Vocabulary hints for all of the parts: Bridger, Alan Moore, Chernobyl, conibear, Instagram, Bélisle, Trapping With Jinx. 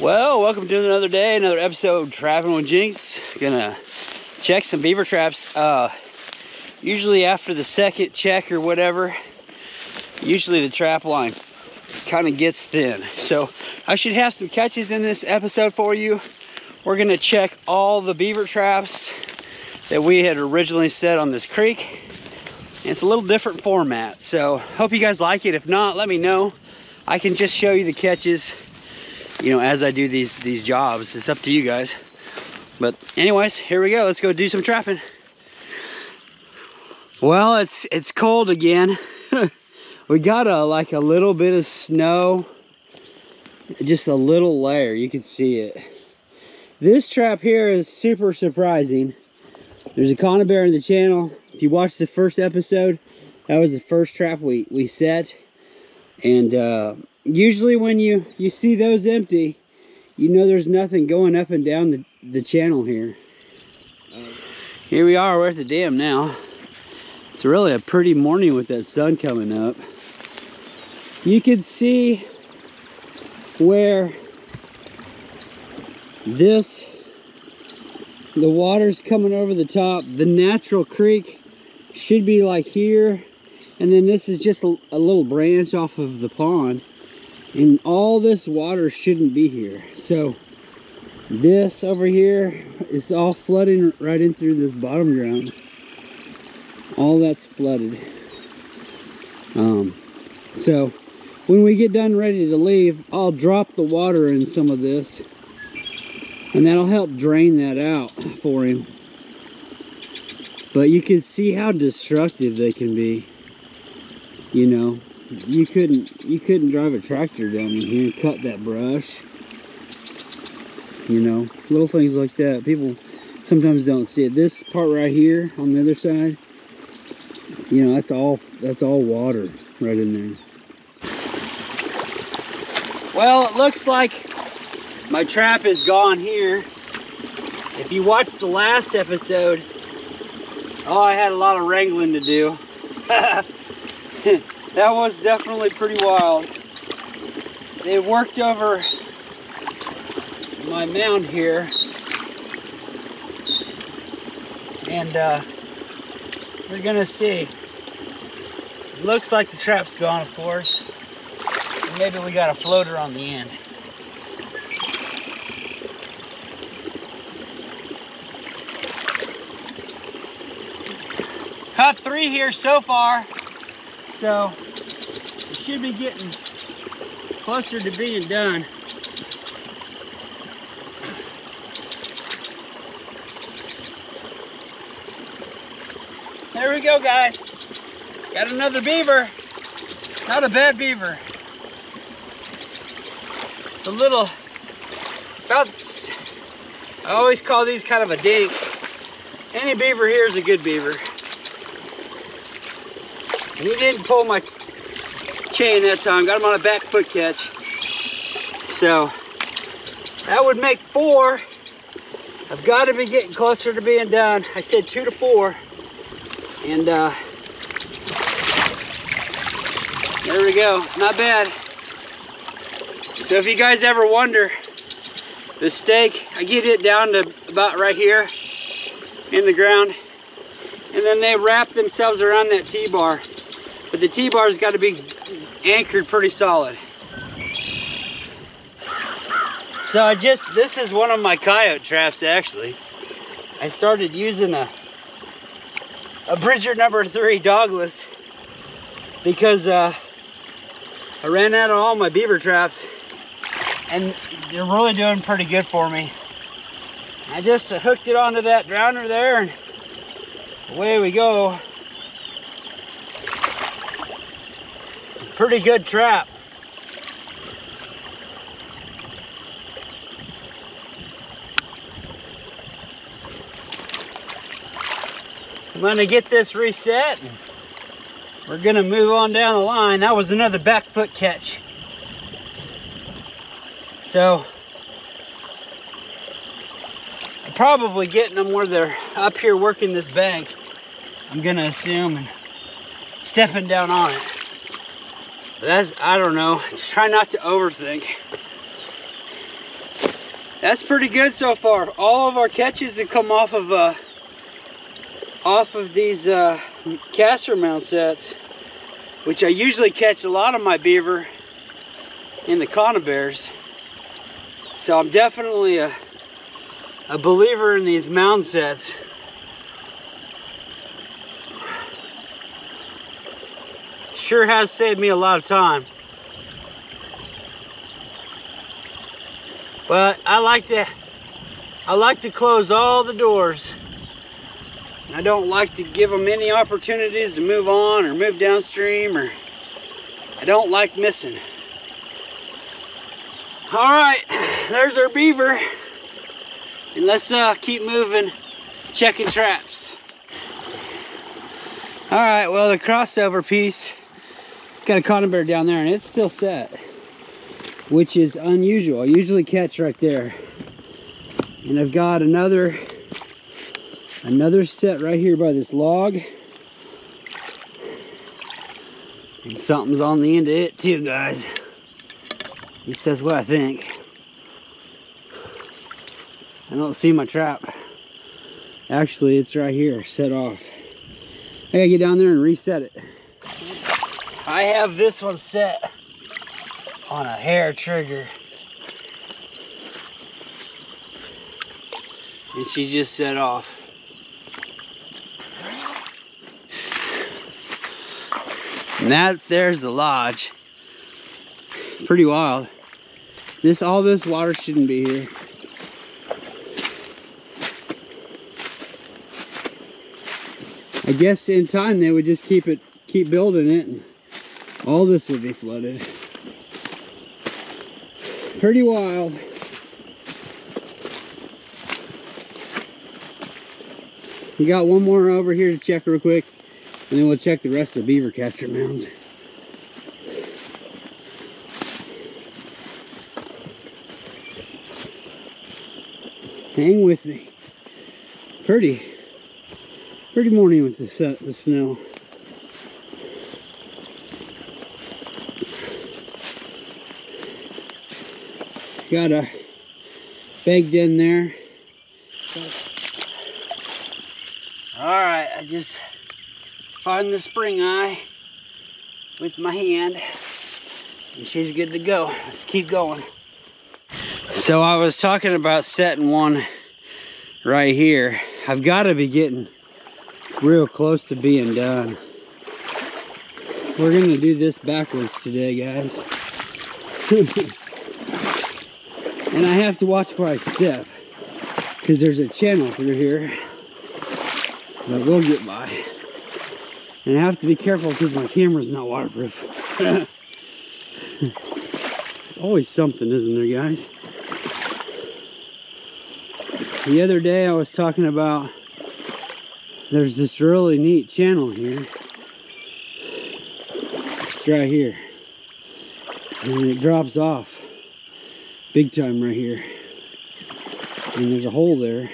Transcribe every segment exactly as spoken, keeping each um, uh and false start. Well, welcome to another day, another episode Trapping with Jinx. Gonna check some beaver traps. Uh, usually after the second check or whatever, usually the trap line kind of gets thin. So I should have some catches in this episode for you. We're gonna check all the beaver traps that we had originally set on this creek. It's a little different format, so hope you guys like it. If not, let me know. I can just show you the catches, you know, as I do these these jobs. It's up to you guys. But anyways, here we go. Let's go do some trapping. Well, it's it's cold again. We got a like a little bit of snow, just a little layer. You can see it. This trap here is super surprising. There's a conibear in the channel. If you watched the first episode, that was the first trap we we set, and uh usually when you, you see those empty, you know there's nothing going up and down the, the channel here. Here we are, we're at the dam now. It's really a pretty morning with that sun coming up. You can see where this, the water's coming over the top. The natural creek should be like here. And then this is just a, a little branch off of the pond. And all this water shouldn't be here. So this over here is all flooding right in through this bottom ground. All that's flooded. Um, so when we get done ready to leave, I'll drop the water in some of this. And that'll help drain that out for him. But you can see how destructive they can be, you know. You couldn't, you couldn't drive a tractor down in here and cut that brush. You know, little things like that. People sometimes don't see it. This part right here on the other side, you know, that's all, that's all water right in there. Well, it looks like my trap is gone here. If you watched the last episode, oh, I had a lot of wrangling to do. That was definitely pretty wild. They worked over my mound here. And uh, we're gonna see. Looks like the trap's gone, of course. And maybe we got a floater on the end. Caught three here so far. So it should be getting closer to being done. There we go, guys. Got another beaver. Not a bad beaver. It's a little, about, I always call these kind of a dink. Any beaver here is a good beaver. He didn't pull my chain that time. Got him on a back foot catch. So that would make four. I've got to be getting closer to being done. I said two to four. And uh, there we go. Not bad. So if you guys ever wonder, the stake, I get it down to about right here in the ground. And then they wrap themselves around that T-bar. But the T-bar's got to be anchored pretty solid. So I just, this is one of my coyote traps actually. I started using a, a Bridger number three dogless because uh, I ran out of all my beaver traps and they're really doing pretty good for me. I just hooked it onto that drowner there and away we go. Pretty good trap. I'm gonna get this reset. We're gonna move on down the line. That was another back foot catch. So, I'm probably getting them where they're up here working this bank. I'm gonna assume and stepping down on it. That's, I don't know, just try not to overthink. That's pretty good so far. All of our catches have come off of uh, off of these uh, caster mount sets, which I usually catch a lot of my beaver in the conibears. So I'm definitely a, a believer in these mound sets. Sure has saved me a lot of time. But I like to, I like to close all the doors. I don't like to give them any opportunities to move on or move downstream, or I don't like missing. All right, there's our beaver. And let's uh, keep moving, checking traps. All right, well, the crossover piece, got a conibear down there and it's still set, which is unusual. I usually catch right there. And I've got another another set right here by this log. And something's on the end of it too, guys. He says what I think. I don't see my trap. Actually, it's right here, set off. I gotta get down there and reset it. I have this one set on a hair trigger. And she just set off. And that there's the lodge. Pretty wild. This all this water shouldn't be here. I guess in time they would just keep it keep building it and all this would be flooded. Pretty wild. We got one more over here to check real quick, and then we'll check the rest of the beaver caster mounds. Hang with me. Pretty, pretty morning with the, uh, the snow. Got a baked in there. Alright, I just find the spring eye with my hand and she's good to go. Let's keep going. So I was talking about setting one right here. I've got to be getting real close to being done. We're going to do this backwards today, guys. And I have to watch where I step, because there's a channel through here that will get by. And I have to be careful because my camera's not waterproof. It's always something, isn't there, guys? The other day I was talking about there's this really neat channel here. It's right here. And it drops off. Big time right here, and there's a hole there.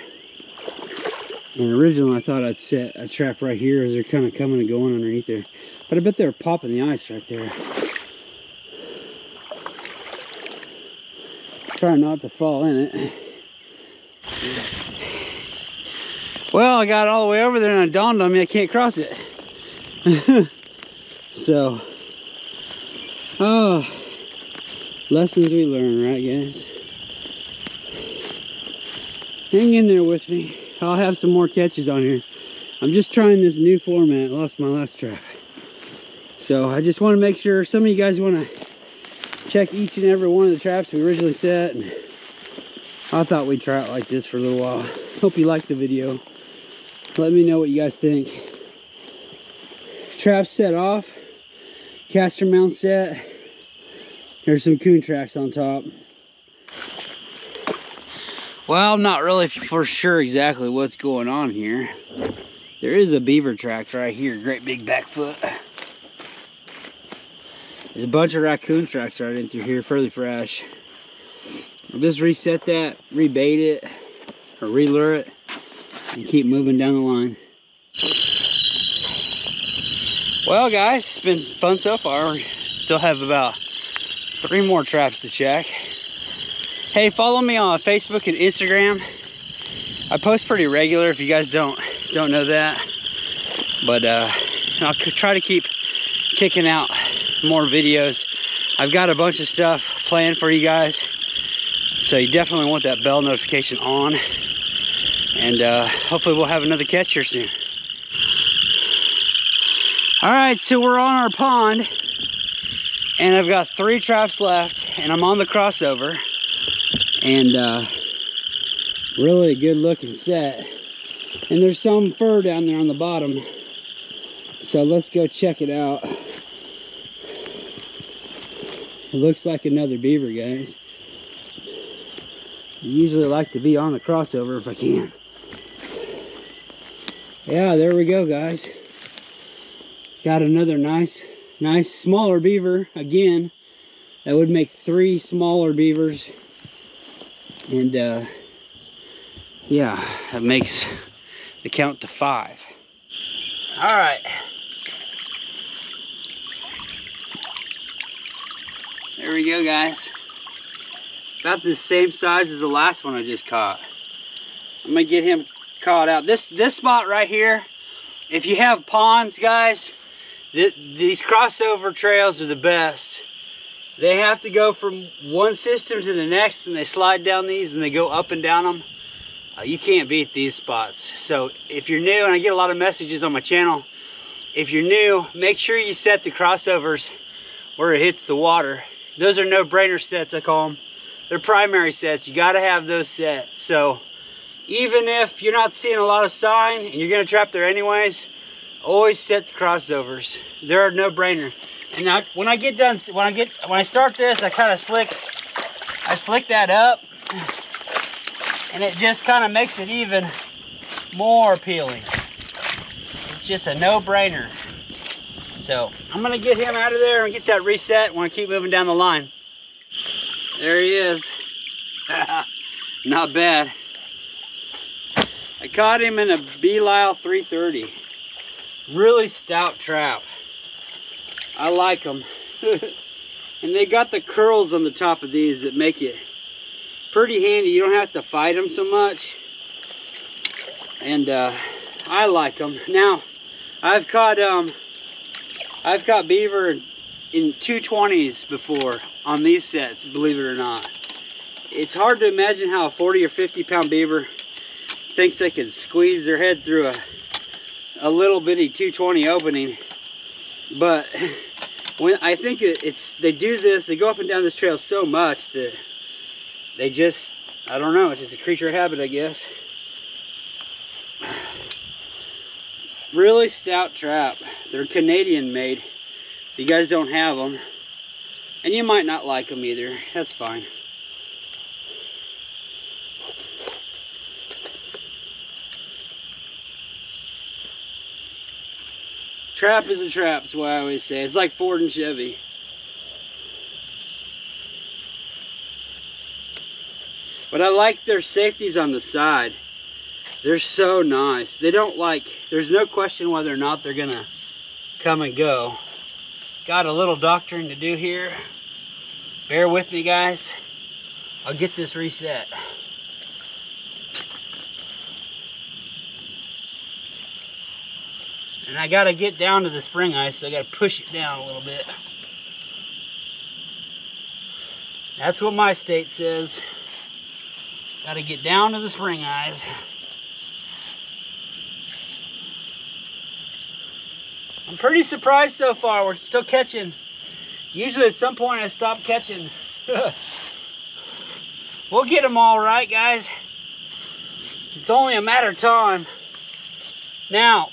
And originally I thought I'd set a trap right here as they're kind of coming and going underneath there, but I bet they're popping the ice right there. Try not to fall in it. Well, I got all the way over there and it dawned on me I can't cross it. So, oh. Lessons we learn, right, guys? Hang in there with me. I'll have some more catches on here. I'm just trying this new format. I lost my last trap. So I just want to make sure some of you guys want to check each and every one of the traps we originally set. And I thought we'd try it like this for a little while. Hope you liked the video. Let me know what you guys think. Traps set off. Caster mount set. There's some coon tracks on top. Well, I'm not really for sure exactly what's going on here. There is a beaver track right here, great big back foot. There's a bunch of raccoon tracks right in through here, fairly fresh. I'll just reset that, rebait it, or relure it, and keep moving down the line. Well, guys, it's been fun so far. We still have about three more traps to check. Hey, follow me on Facebook and Instagram. I post pretty regular if you guys don't don't know that. But uh, I'll try to keep kicking out more videos. I've got a bunch of stuff planned for you guys. So you definitely want that bell notification on. And uh, hopefully we'll have another catch here soon. All right, so we're on our pond. And I've got three traps left. And I'm on the crossover. And uh, really good looking set. And there's some fur down there on the bottom. So let's go check it out. It looks like another beaver, guys. I usually like to be on the crossover if I can. Yeah, there we go, guys. Got another nice, nice smaller beaver again. That would make three smaller beavers. And uh, yeah, that makes the count to five. All right. There we go, guys. About the same size as the last one I just caught. I'm gonna get him caught out. This this spot right here, if you have ponds, guys, th these crossover trails are the best. They have to go from one system to the next, and they slide down these, and they go up and down them. Uh, you can't beat these spots. So if you're new, and I get a lot of messages on my channel, if you're new, make sure you set the crossovers where it hits the water. Those are no-brainer sets, I call them. They're primary sets. You got to have those set. So even if you're not seeing a lot of sign and you're going to trap there anyways, always set the crossovers. They're a no-brainer. And I, when I get done, when I get, when I start this, I kind of slick, I slick that up, and it just kind of makes it even more appealing. It's just a no-brainer. So I'm gonna get him out of there and get that reset. We're gonna keep moving down the line. There he is. Not bad. I caught him in a Bélisle three thirty. Really stout trap. I like them. And they got the curls on the top of these that make it pretty handy. You don't have to fight them so much. And uh, I like them. Now, I've caught um, I've caught beaver in two twenties before on these sets, believe it or not. It's hard to imagine how a forty or fifty pound beaver thinks they can squeeze their head through a, a little bitty two twenty opening. But when I think it, it's they do this, they go up and down this trail so much that they just, I don't know, it's just a creature of habit, I guess. Really stout trap. They're Canadian made. You guys don't have them, and you might not like them either. That's fine. Trap is a trap, that's what I always say. It's like Ford and Chevy. But I like their safeties on the side. They're so nice. They don't like, there's no question whether or not they're gonna come and go. Got a little doctoring to do here. Bear with me, guys. I'll get this reset. And I gotta get down to the spring ice, so I gotta push it down a little bit. That's what my state says. Gotta get down to the spring ice. I'm pretty surprised so far. We're still catching. Usually at some point I stop catching. We'll get them all right, guys. It's only a matter of time. Now,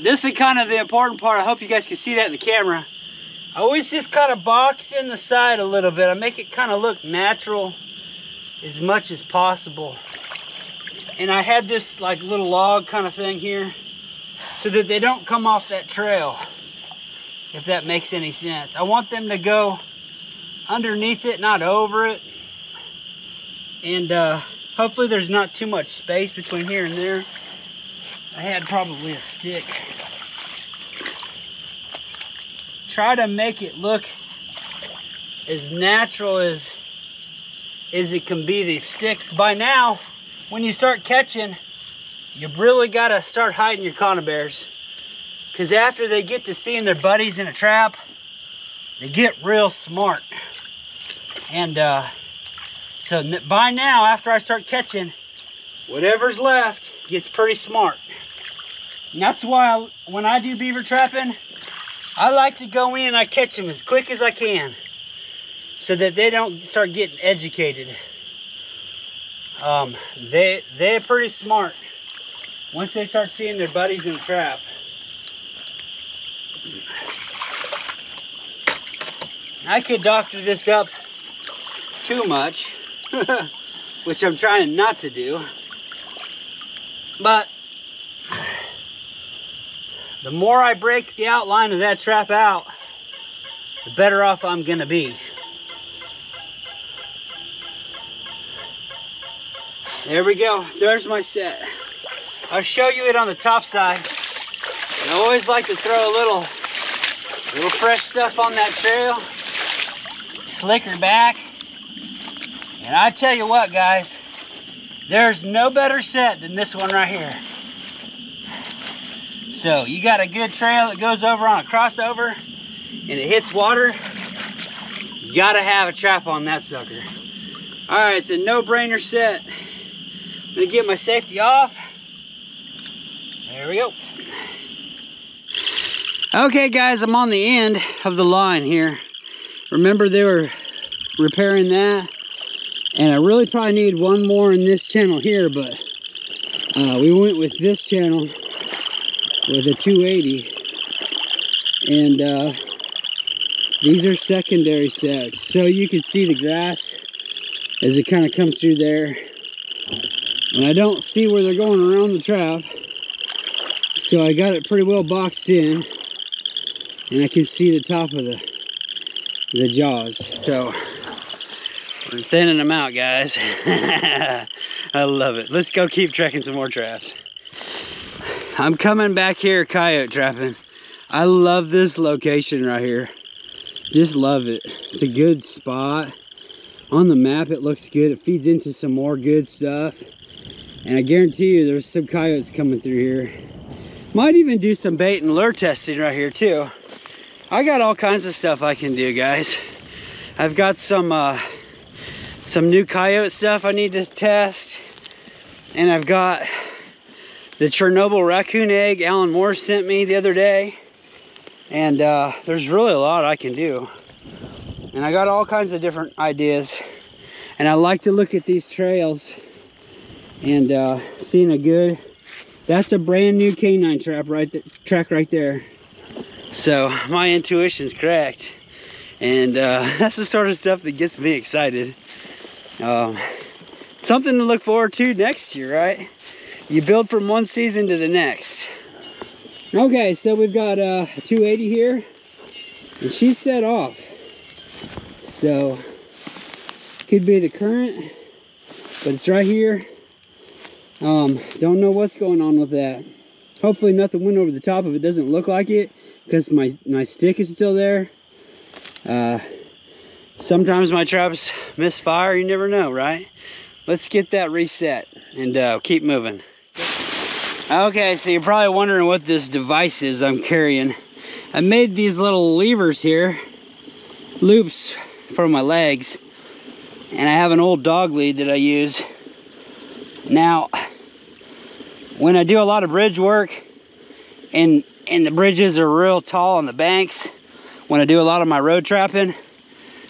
this is kind of the important part. I hope you guys can see that in the camera. I always just kind of box in the side a little bit. I make it kind of look natural as much as possible. And I had this like little log kind of thing here so that they don't come off that trail, if that makes any sense. I want them to go underneath it, not over it. And uh, hopefully there's not too much space between here and there. I had probably a stick. Try to make it look as natural as is it can be these sticks. By now, when you start catching, you really gotta start hiding your conibears, because after they get to seeing their buddies in a trap, they get real smart. And uh, so by now, after I start catching, whatever's left gets pretty smart. And that's why I, when I do beaver trapping, I like to go in and I catch them as quick as I can, so that they don't start getting educated. Um, they, they're pretty smart once they start seeing their buddies in the trap. I could doctor this up too much, which I'm trying not to do. But the more I break the outline of that trap out, the better off I'm gonna be. There we go, there's my set. I'll show you it on the top side. And I always like to throw a little, little fresh stuff on that trail. Slicker back. And I tell you what, guys, there's no better set than this one right here. So you got a good trail that goes over on a crossover and it hits water. You gotta have a trap on that sucker. All right, it's a no-brainer set. I'm gonna get my safety off. There we go. Okay guys, I'm on the end of the line here. Remember they were repairing that, and I really probably need one more in this channel here, but uh, we went with this channel with a two eighty, and uh, these are secondary sets, so you can see the grass as it kind of comes through there, and I don't see where they're going around the trap, so I got it pretty well boxed in, and I can see the top of the the jaws. So we're thinning them out, guys. I love it. Let's go keep tracking some more traps. I'm coming back here coyote trapping. I love this location right here. Just love it. It's a good spot. On the map it looks good. It feeds into some more good stuff. And I guarantee you there's some coyotes coming through here. Might even do some bait and lure testing right here too. I got all kinds of stuff I can do, guys. I've got some uh, some new coyote stuff I need to test. And I've got the Chernobyl raccoon egg Alan Moore sent me the other day. And uh, there's really a lot I can do. And I got all kinds of different ideas. And I like to look at these trails and uh, seeing a good, that's a brand new canine trap right th- track right there. So my intuition's correct, and uh, that's the sort of stuff that gets me excited. Um, something to look forward to next year, right? You build from one season to the next. Okay, so we've got uh, a two eighty here, and she's set off. So could be the current, but it's right here. Um, don't know what's going on with that. Hopefully nothing went over the top of it. Doesn't look like it, because my, my stick is still there. Uh, sometimes my traps misfire. You never know, right? Let's get that reset and uh, keep moving. Okay, so you're probably wondering what this device is I'm carrying. I made these little levers here, loops for my legs, and I have an old dog lead that I use. Now, when I do a lot of bridge work, and, and the bridges are real tall on the banks, when I do a lot of my road trapping,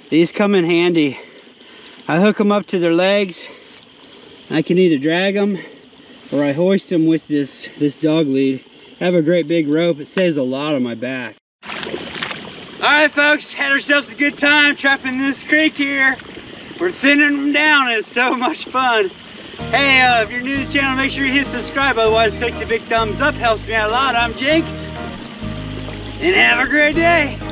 these come in handy. I hook them up to their legs. I can either drag them or I hoist them with this, this dog lead. I have a great big rope. It saves a lot on my back. All right, folks, had ourselves a good time trapping this creek here. We're thinning them down, and it's so much fun. Hey, uh, if you're new to the channel, make sure you hit subscribe. Otherwise, click the big thumbs up. Helps me out a lot. I'm Jinx, and have a great day.